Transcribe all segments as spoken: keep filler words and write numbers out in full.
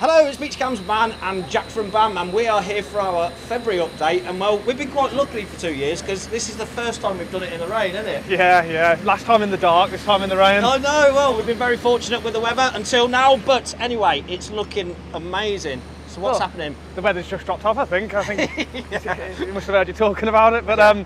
Hello, it's Beach Cams man and Jack from BAM, and we are here for our February update. And well, we've been quite lucky for two years because this is the first time we've done it in the rain, isn't it? Yeah, yeah. Last time in the dark, this time in the rain. I know. Well, we've been very fortunate with the weather until now, but anyway, it's looking amazing. So what's well, happening? The weather's just dropped off. I think. I think yeah. You must have heard you talking about it, but yeah. um.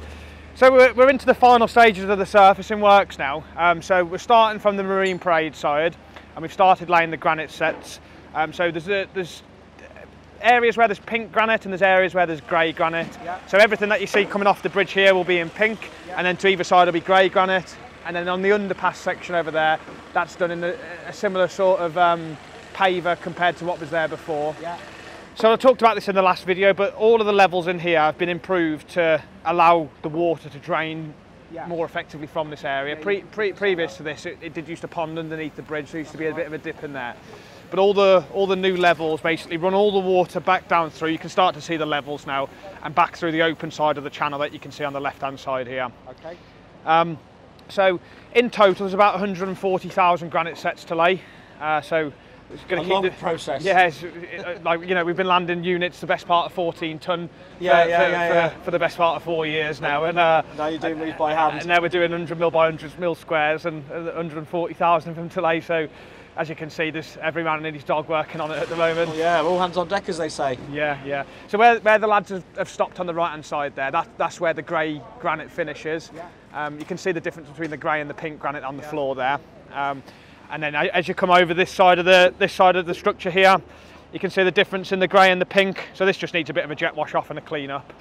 So we're, we're into the final stages of the surfacing works now. Um, so we're starting from the Marine Parade side, and we've started laying the granite sets. Um, so there's, a, there's areas where there's pink granite and there's areas where there's grey granite. Yeah. So everything that you see coming off the bridge here will be in pink, yeah. And then to either side will be grey granite. And then on the underpass section over there, that's done in a, a similar sort of um, paver compared to what was there before. Yeah. So I talked about this in the last video, but all of the levels in here have been improved to allow the water to drain yeah. more effectively from this area. Pre, pre, previous to this, it, it did used to pond underneath the bridge, so there used to be a bit of a dip in there. But all the, all the new levels basically run all the water back down through. You can start to see the levels now, and back through the open side of the channel that you can see on the left-hand side here. Okay. Um, so in total, there's about one hundred and forty thousand granite sets to lay. Uh, so. It's going to a keep long the process. Yeah, it's, it, like you know, we've been landing units the best part of fourteen ton. Yeah, for, yeah, for, yeah, for, yeah. For, for the best part of four years now, and uh, now you're doing these by hand. And now we're doing one hundred mil by one hundred mil squares and one hundred and forty thousand of them to lay. So, as you can see, there's every man and his dog working on it at the moment. Well, yeah, all hands on deck, as they say. Yeah, yeah. So where where the lads have stopped on the right hand side there, that that's where the grey granite finish is. Yeah. Um, you can see the difference between the grey and the pink granite on the yeah. floor there. Um, And then as you come over this side of the this side of the structure here, you can see the difference in the grey and the pink. So this just needs a bit of a jet wash off and a clean up.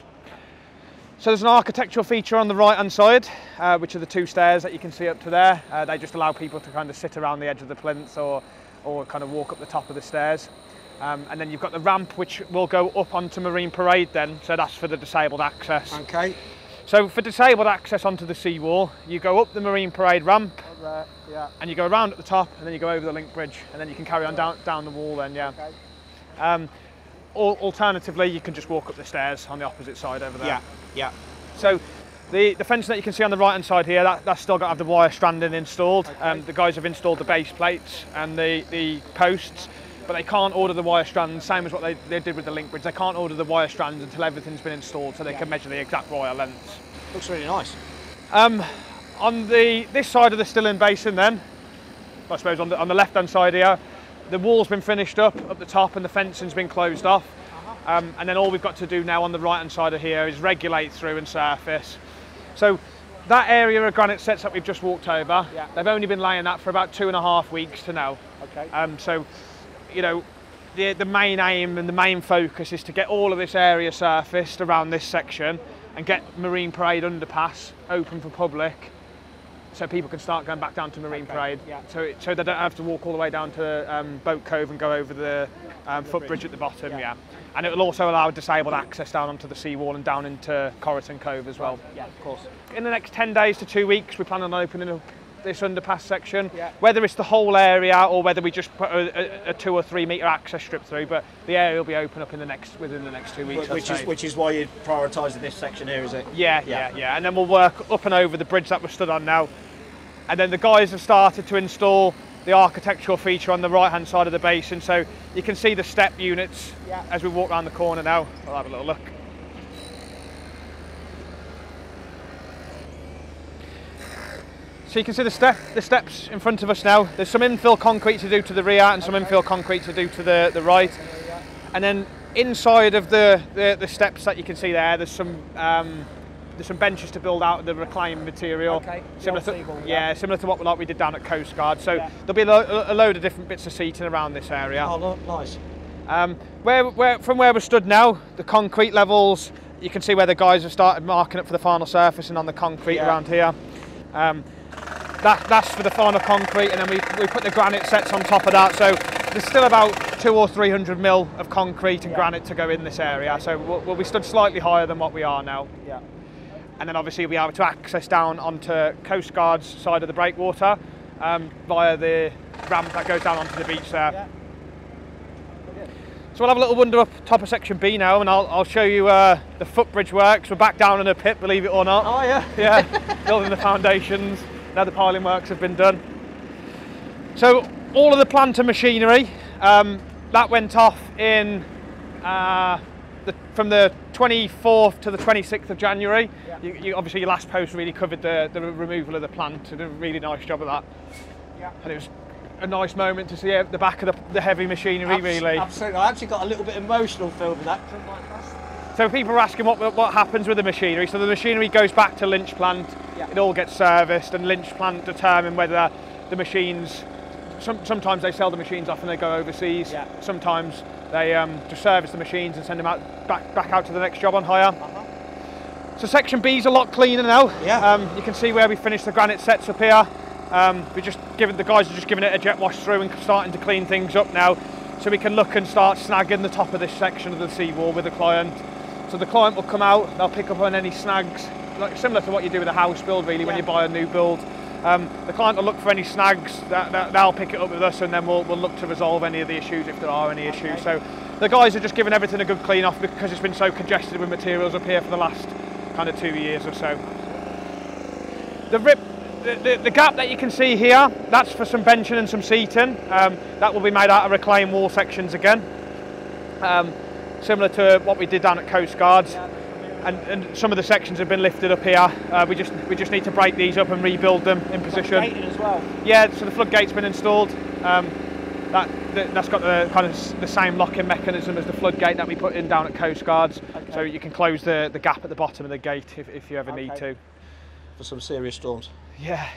So there's an architectural feature on the right hand side, uh, which are the two stairs that you can see up to there. Uh, they just allow people to kind of sit around the edge of the plinth or, or kind of walk up the top of the stairs. Um, and then you've got the ramp, which will go up onto Marine Parade then. So that's for the disabled access. Okay. So for disabled access onto the seawall, you go up the Marine Parade ramp, up there, yeah. and you go around at the top, and then you go over the link bridge, and then you can carry on down, down the wall then, yeah. Okay. Um, or, alternatively, you can just walk up the stairs on the opposite side over there. Yeah, yeah. So the, the fencing that you can see on the right-hand side here, that, that's still got to have the wire stranding installed. Okay. Um, the guys have installed the base plates and the, the posts, but they can't order the wire strands, same as what they, they did with the link bridge. They can't order the wire strands until everything's been installed, so they yeah. can measure the exact wire lengths. Looks really nice. Um, on the this side of the Stilling Basin then, I suppose on the, on the left-hand side here, the wall's been finished up up the top and the fencing's been closed off. Uh-huh. um, and then all we've got to do now on the right-hand side of here is regulate through and surface. So that area of granite sets that we've just walked over, yeah. they've only been laying that for about two and a half weeks to now. Okay. Um, so. You know, the, the main aim and the main focus is to get all of this area surfaced around this section and get Marine Parade underpass open for public so people can start going back down to Marine okay. Parade. Yeah. So, it, so they don't have to walk all the way down to um, Boat Cove and go over the um, footbridge at the bottom. Yeah. yeah. And it will also allow disabled access down onto the seawall and down into Corroton Cove as well. Yeah, of course. In the next ten days to two weeks, we plan on opening up this underpass section, yeah. whether it's the whole area or whether we just put a, a, a two or three metre access strip through, but the area will be open up in the next within the next two weeks. Which is which is why you're prioritising this section here, is it? Yeah, yeah, yeah, yeah. And then we'll work up and over the bridge that we're stood on now. And then the guys have started to install the architectural feature on the right-hand side of the basin, so you can see the step units yeah. as we walk around the corner now. I'll have a little look. So you can see the, step, the steps in front of us now. There's some infill concrete to do to the rear and some okay. infill concrete to do to the, the right. And then inside of the, the, the steps that you can see there, there's some um, there's some benches to build out of the reclaimed material. Okay. Similar to, table, yeah, yeah, similar to what like we did down at Coast Guard. So yeah. there'll be a, lo a load of different bits of seating around this area. Oh, nice. Um, where, where, from where we're stood now, the concrete levels, you can see where the guys have started marking up for the final surface and on the concrete yeah. around here. Um, That, that's for the final concrete, and then we, we put the granite sets on top of that. So there's still about two or three hundred mil of concrete and yeah. granite to go in this area. So we'll, we'll be stood slightly higher than what we are now. Yeah. And then obviously we'll be able to access down onto Coast Guard's side of the breakwater um, via the ramp that goes down onto the beach there. Yeah. So we'll have a little wander up top of section B now, and I'll, I'll show you uh, the footbridge works. We're back down in a pit, believe it or not. Oh yeah. Yeah, building the foundations. Now the piling works have been done. So all of the plant and machinery, um, that went off in uh, the, from the twenty-fourth to the twenty-sixth of January. Yeah. You, you, obviously, your last post really covered the, the removal of the plant. Did a really nice job of that. Yeah. And it was a nice moment to see the back of the, the heavy machinery. Abs really. Absolutely. I actually got a little bit emotional filming that. So people are asking what what happens with the machinery. So the machinery goes back to Lynch Plant. Yeah. It all gets serviced, and Lynch Plant determine whether the machines. Some, sometimes they sell the machines off and they go overseas. Yeah. Sometimes they um, just service the machines and send them out back back out to the next job on hire. Uh-huh. So section B is a lot cleaner now. Yeah. Um, you can see where we finished the granite sets up here. Um, we just given the guys are just giving it a jet wash through and starting to clean things up now, so we can look and start snagging the top of this section of the seawall with the client. So the client will come out, they'll pick up on any snags, like similar to what you do with a house build really, yeah. When you buy a new build. Um, the client will look for any snags, that, that, they'll pick it up with us, and then we'll, we'll look to resolve any of the issues if there are any okay. issues. So the guys are just giving everything a good clean off because it's been so congested with materials up here for the last kind of two years or so. The, rip, the, the, the gap that you can see here, that's for some benching and some seating. Um, that will be made out of reclaimed wall sections again. Um, similar to what we did down at Coast Guards, and, and some of the sections have been lifted up here. Uh, we just we just need to break these up and rebuild them in position. As well. Yeah, so the floodgate's been installed. Um, that that's got the kind of the same locking mechanism as the floodgate that we put in down at Coast Guards, okay. So you can close the the gap at the bottom of the gate if if you ever okay. need to. For some serious storms. Yeah,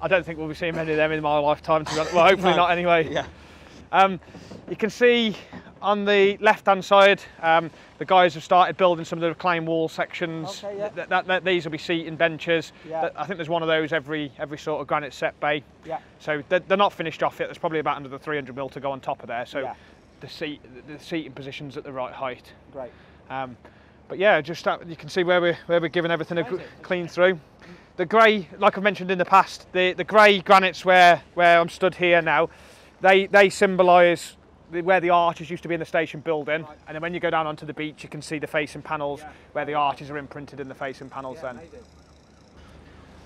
I don't think we'll be seeing many of them in my lifetime. To be honest. Well, hopefully no. not anyway. Yeah. Um, you can see on the left-hand side, um, the guys have started building some of the reclaimed wall sections. Okay, yeah. that, that, that, these will be seating benches. Yeah. I think there's one of those every every sort of granite set bay. Yeah. So they're, they're not finished off yet. There's probably about another three hundred mil to go on top of there. So yeah. the seat the seating position's at the right height. Great. Um, but yeah, just uh, you can see where we're where we're giving everything Amazing. a clean through. The grey, like I've mentioned in the past, the the grey granites where where I'm stood here now, they they symbolise where the arches used to be in the station building, right. And then when you go down onto the beach you can see the facing panels, yeah. Where the arches are imprinted in the facing panels, yeah,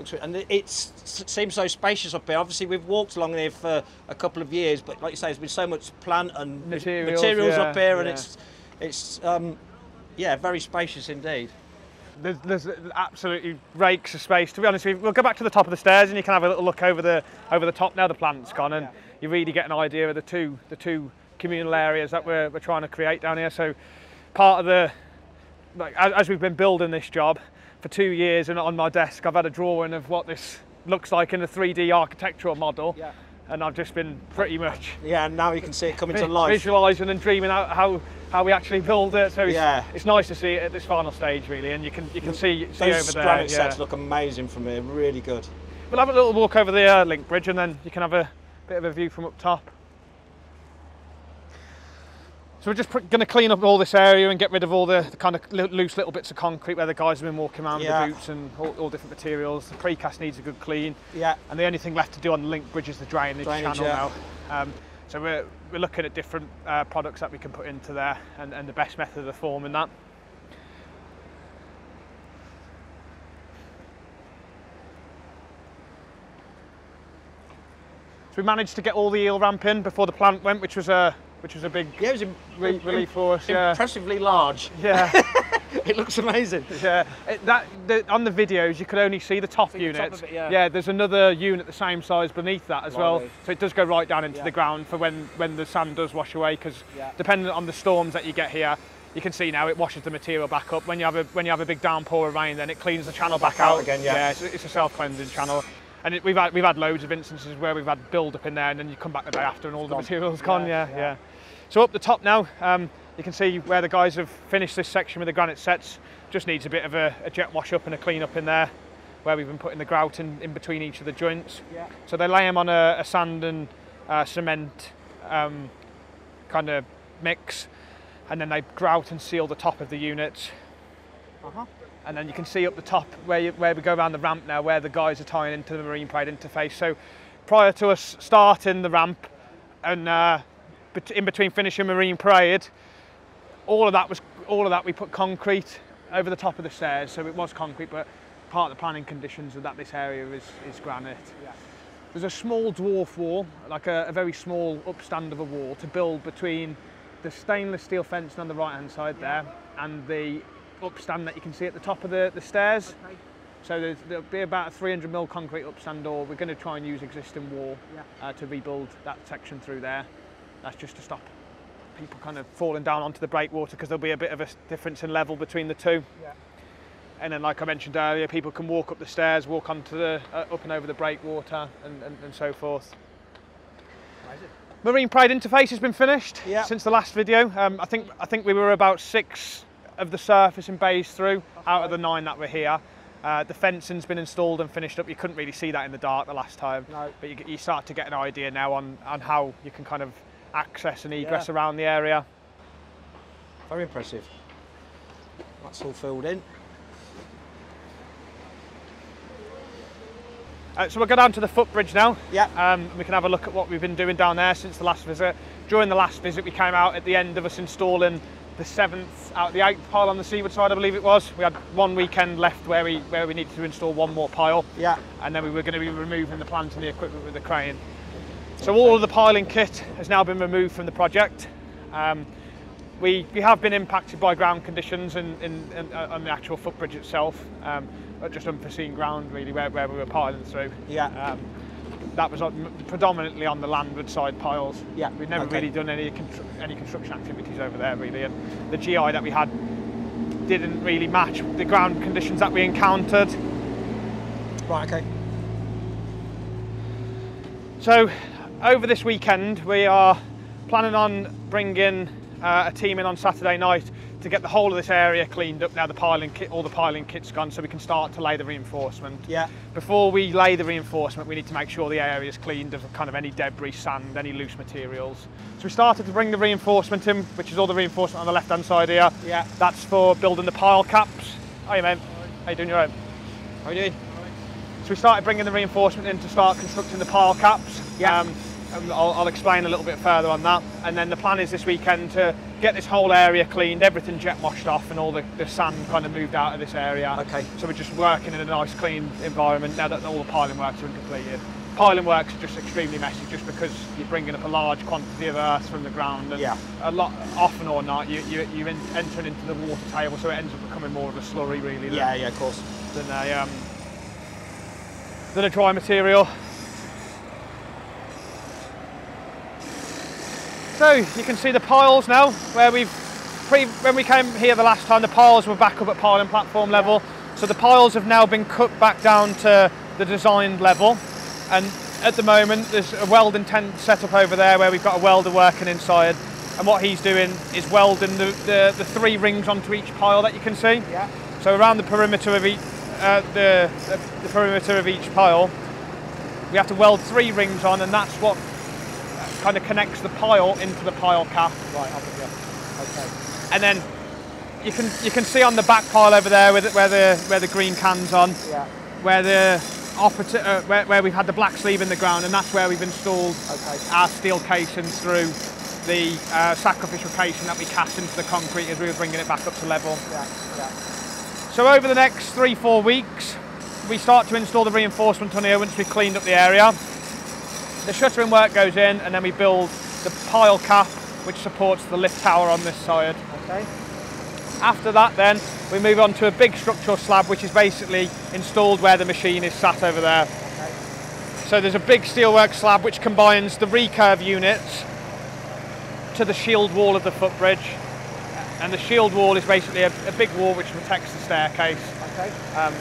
then. And it's, it seems so spacious up here. Obviously we've walked along here for a couple of years, but like you say there's been so much plant and materials, materials yeah, up here, and yeah. it's, it's um, yeah, very spacious indeed. There's, there's absolutely rakes of space. To be honest, we'll go back to the top of the stairs and you can have a little look over the over the top now the plant's gone, and yeah. you really get an idea of the two, the two communal areas that we're, we're trying to create down here. So part of the, like as, as we've been building this job for two years and on my desk, I've had a drawing of what this looks like in a three D architectural model. Yeah. And I've just been pretty much. Yeah, and now you can see it coming to life. Visualising and dreaming out how, how we actually build it. So it's, yeah. it's nice to see it at this final stage really. And you can, you can see, see over there. Those granite yeah. sets look amazing from here, really good. We'll have a little walk over the uh, link bridge and then you can have a bit of a view from up top. So we're just going to clean up all this area and get rid of all the, the kind of loose little bits of concrete where the guys have been walking around yeah. with the boots and all, all different materials. The precast needs a good clean. Yeah. And the only thing left to do on the link bridge is the drainage, drainage channel yeah. now. Um, so we're, we're looking at different uh, products that we can put into there and, and the best method of forming that. So we managed to get all the eel ramp in before the plant went, which was a which was a big yeah, it was re relief for us. Impressively yeah. large. Yeah. It looks amazing. Yeah. It, that, the, on the videos, you could only see the top unit. The top it, yeah. yeah, there's another unit the same size beneath that as Lovely. well. So it does go right down into yeah. the ground for when, when the sand does wash away, because yeah. depending on the storms that you get here, you can see now it washes the material back up. When you have a, when you have a big downpour of rain, then it cleans the channel back, back out. out. again. Yeah, yeah it's, it's a self-cleansing channel. And it, we've, had, we've had loads of instances where we've had build up in there and then you come back the day after and all the material's gone, yeah, yeah. yeah. So up the top now, um, you can see where the guys have finished this section with the granite sets. Just needs a bit of a, a jet wash up and a clean up in there, where we've been putting the grout in, in between each of the joints. Yeah. So they lay them on a, a sand and uh, cement um, kind of mix, and then they grout and seal the top of the units. Uh-huh. And then you can see up the top where, you, where we go around the ramp now, where the guys are tying into the Marine Parade interface. So prior to us starting the ramp and uh, in between finishing Marine Parade, all of that was all of that we put concrete over the top of the stairs. So it was concrete, but part of the planning conditions of that this area is, is granite. Yeah. There's a small dwarf wall, like a, a very small upstand of a wall, to build between the stainless steel fencing on the right hand side there and the upstand that you can see at the top of the, the stairs. Okay. So there'll be about a three hundred mil concrete upstand door. We're going to try and use existing wall yeah. uh, to rebuild that section through there. That's just to stop people kind of falling down onto the breakwater, because there'll be a bit of a difference in level between the two. Yeah. And then, like I mentioned earlier, people can walk up the stairs, walk onto the uh, up and over the breakwater, and, and, and so forth. Amazing. Marine Parade interface has been finished yeah. since the last video. Um, I think I think we were about six of the surface and bays through That's out right. of the nine that were here. Uh, the fencing's been installed and finished up. You couldn't really see that in the dark the last time, no. but you, you start to get an idea now on, on how you can kind of access and egress yeah. around the area. Very impressive. That's all filled in. Uh, so we'll go down to the footbridge now. Yeah. Um, and we can have a look at what we've been doing down there since the last visit. During the last visit, we came out at the end of us installing the seventh out of the eighth pile on the seaward side, I believe it was. We had one weekend left where we where we needed to install one more pile. Yeah. And then we were going to be removing the plant and the equipment with the crane. So all of the piling kit has now been removed from the project. Um, we we have been impacted by ground conditions and in, in, in, uh, on the actual footbridge itself, um, just unforeseen ground really where, where we were piling through. Yeah. Um, that was on, predominantly on the landward side piles. Yeah, we've never okay. really done any constru any construction activities over there really, and the G I that we had didn't really match the ground conditions that we encountered. Right, okay. So over this weekend we are planning on bringing uh, a team in on Saturday night to get the whole of this area cleaned up now. The piling kit, all the piling kit's gone, so we can start to lay the reinforcement. Yeah. Before we lay the reinforcement, we need to make sure the area is cleaned of kind of any debris, sand, any loose materials. So we started to bring the reinforcement in, which is all the reinforcement on the left-hand side here. Yeah. That's for building the pile caps. Hiya, man. How you doing? Your own? How you doing? So we started bringing the reinforcement in to start constructing the pile caps. Yeah. Um, I'll, I'll explain a little bit further on that, and then the plan is this weekend to get this whole area cleaned, everything jet washed off, and all the, the sand kind of moved out of this area. Okay. So we're just working in a nice clean environment now that all the piling works have been completed. Piling works are just extremely messy, just because you're bringing up a large quantity of earth from the ground, and yeah. a lot, often or not, you, you, you're in, entering into the water table, so it ends up becoming more of a slurry really. Yeah, than, yeah, of course. Than a, um, than a dry material. So you can see the piles now, where we've, pre when we came here the last time, the piles were back up at piling platform level. So the piles have now been cut back down to the designed level. And at the moment, there's a welding tent set up over there where we've got a welder working inside. And what he's doing is welding the, the, the three rings onto each pile that you can see. Yeah. So around the perimeter of each, uh, the, the, the perimeter of each pile, we have to weld three rings on, and that's what kind of connects the pile into the pile cap. Right, up again. Okay. And then you can you can see on the back pile over there where the where the, where the green can's on, yeah. where the operative, uh, where, where we've had the black sleeve in the ground, and that's where we've installed okay. our steel casing through the uh, sacrificial casing that we cast into the concrete as we were bringing it back up to level. Yeah, yeah. So over the next three four weeks, we start to install the reinforcement on here once we've cleaned up the area. The shuttering work goes in, and then we build the pile cap, which supports the lift tower on this side. Okay. After that then, we move on to a big structural slab, which is basically installed where the machine is sat over there. Okay. So there's a big steelwork slab, which combines the recurve units to the shield wall of the footbridge. And the shield wall is basically a, a big wall which protects the staircase. Okay. Um,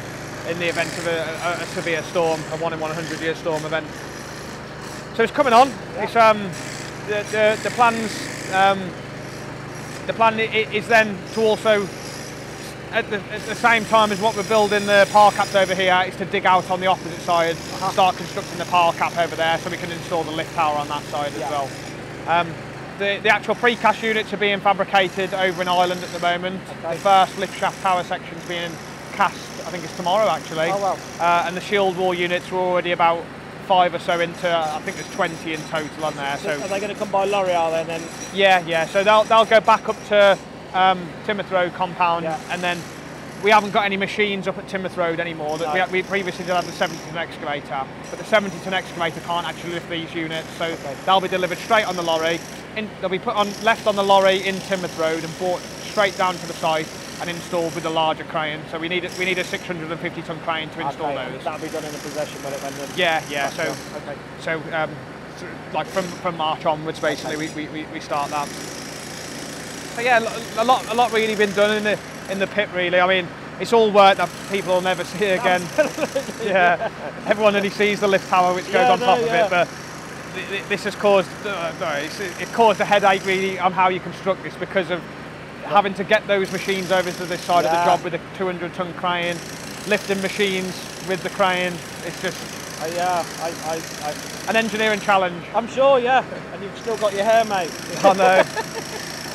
in the event of a, a, a severe storm, a one in one hundred year storm event. So it's coming on. Yeah. It's um, the, the the plans. Um, the plan is then to also, at the, at the same time as what we're building the pile caps over here, is to dig out on the opposite side, uh-huh. start constructing the pile cap over there, so we can install the lift tower on that side yeah. as well. Um, the the actual precast units are being fabricated over in Ireland at the moment. Okay. The first lift shaft tower section is being cast, I think it's tomorrow actually. Oh wow. Uh, and the shield wall units were already about five or so into, I think there's twenty in total on there. So are they going to come by lorry, are they then? Yeah, yeah. So they'll, they'll go back up to um, Timothy Road compound, yeah. and then we haven't got any machines up at Timothy Road anymore. That no. we, we previously did have the seventy ton excavator, but the seventy ton excavator can't actually lift these units, so okay. they'll be delivered straight on the lorry. In, they'll be put on, left on the lorry in Timothy Road and brought straight down to the site and installed with a larger crane. So we need we need a six hundred fifty ton crane to install okay. those. That'll be done in the possession when it when the yeah yeah. So okay. so um, like from from March onwards, basically okay. we, we we start that. So yeah, a lot a lot really been done in the in the pit really. I mean, it's all work that people will never see again. Absolutely. Yeah, everyone only sees the lift tower which goes yeah, on top no, of yeah. it, but. This has caused uh, it caused a headache really on how you construct this because of having to get those machines over to this side yeah. of the job with a two hundred ton crane, lifting machines with the crane. It's just uh, yeah, I, I, I, an engineering challenge. I'm sure, yeah. And you've still got your hair, mate. I know.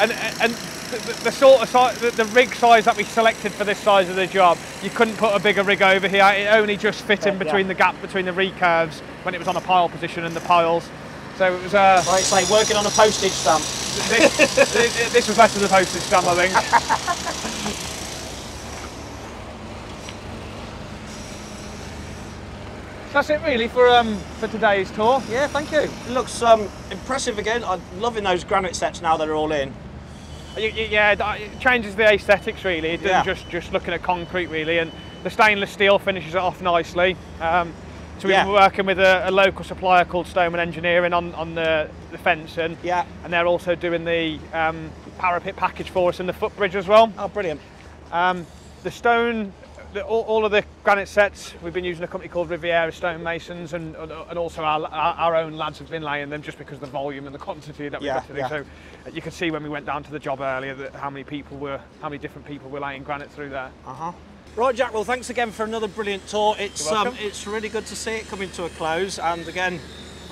and and the, the sort of size, the, the rig size that we selected for this size of the job, you couldn't put a bigger rig over here. It only just fit in between yeah. the gap between the recurves. When it was on a pile position and the piles, so it was. Uh, right, it's like working on a postage stamp. This, this, this was less than a postage stamp, I think. That's it really for um for today's tour. Yeah, thank you. It looks um impressive again. I'm loving those granite sets now that are all in. Yeah, it changes the aesthetics really. It yeah. just just looking at concrete really, and the stainless steel finishes it off nicely. Um, So we yeah. were working with a, a local supplier called Stoneman Engineering on, on the, the fencing. Yeah. And they're also doing the um, parapet package for us and the footbridge as well. Oh, brilliant. Um, the stone, the, all, all of the granite sets, we've been using a company called Riviera Stonemasons, and, and also our, our, our own lads have been laying them just because of the volume and the quantity that we yeah, got to do. Yeah. So you can see when we went down to the job earlier that how many people were, how many different people were laying granite through there. Uh-huh. Right, Jack, well thanks again for another brilliant tour. It's um, it's really good to see it coming to a close, and again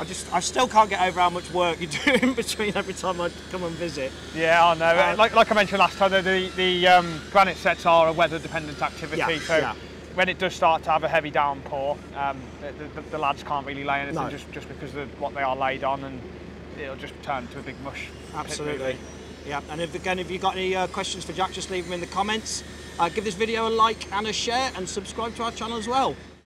I just I still can't get over how much work you do in between every time I come and visit. Yeah, I know. Uh, like, like I mentioned last time, the, the um, granite sets are a weather dependent activity, yeah, so yeah. when it does start to have a heavy downpour, um, the, the, the lads can't really lay anything no. just, just because of what they are laid on, and it'll just turn to a big mush. Absolutely. Yeah, and if, again, if you've got any uh, questions for Jack, just leave them in the comments. Uh, give this video a like and a share, and subscribe to our channel as well.